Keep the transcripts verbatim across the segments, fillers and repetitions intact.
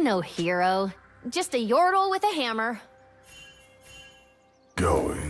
I'm no hero, just a yordle with a hammer. Going.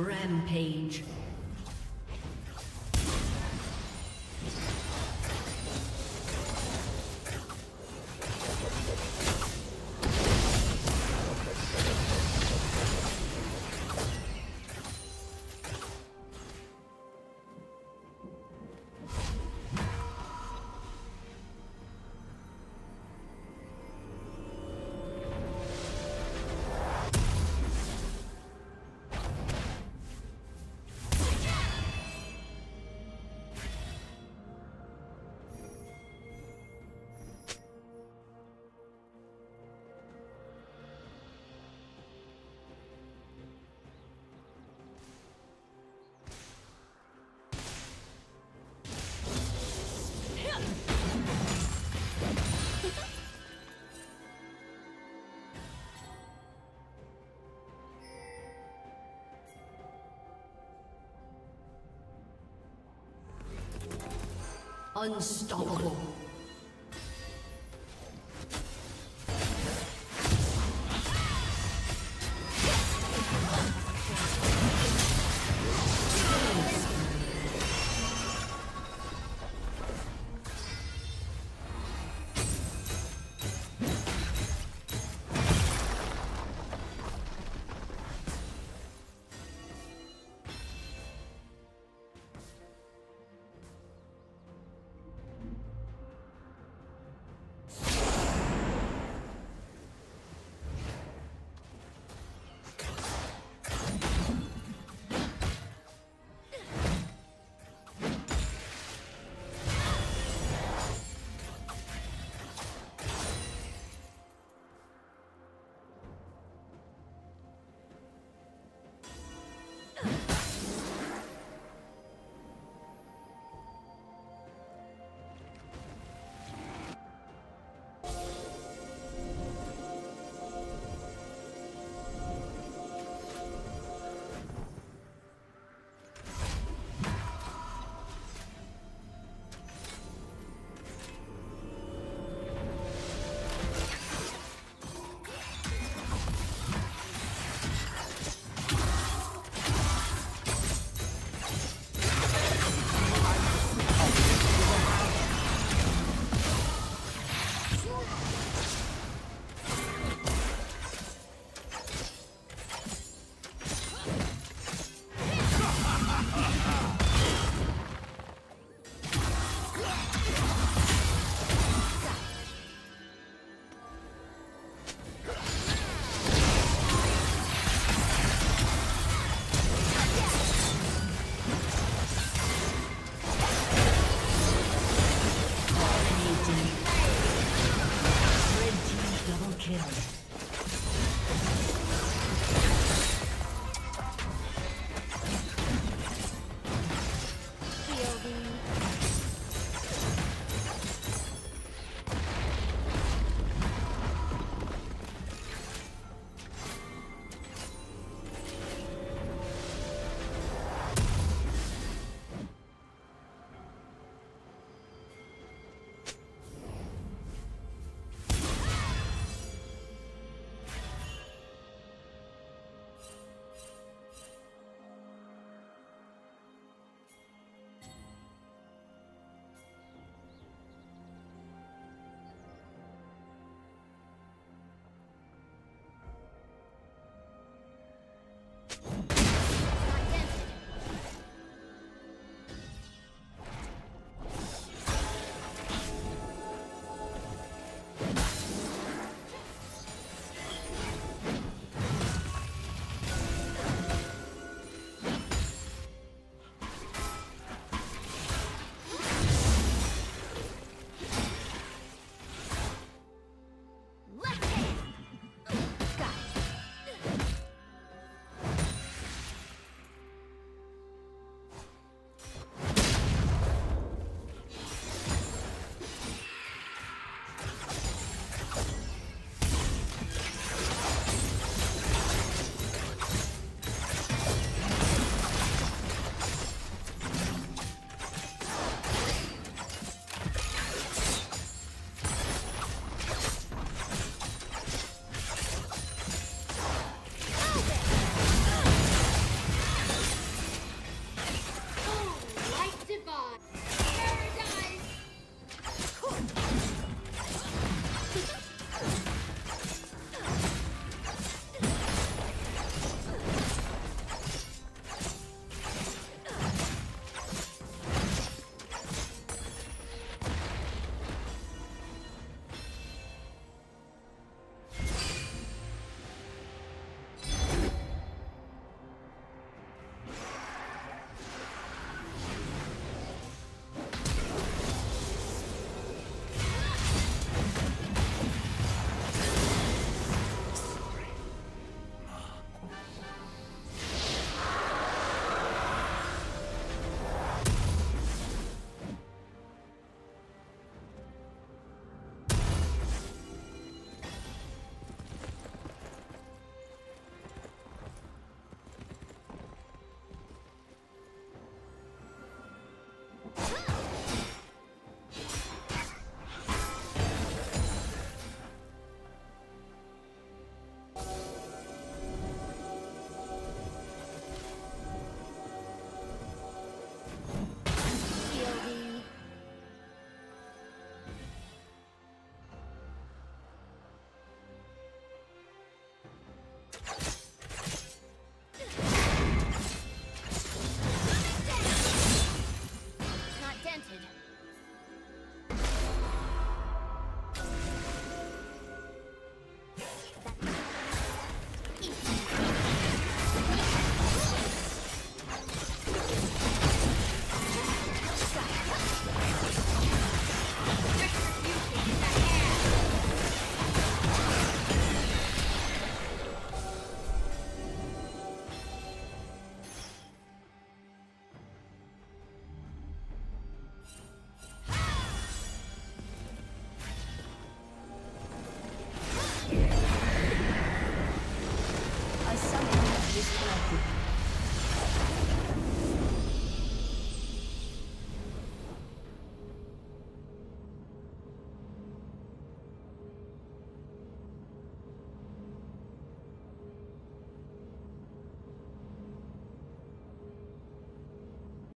Rampage. Unstoppable.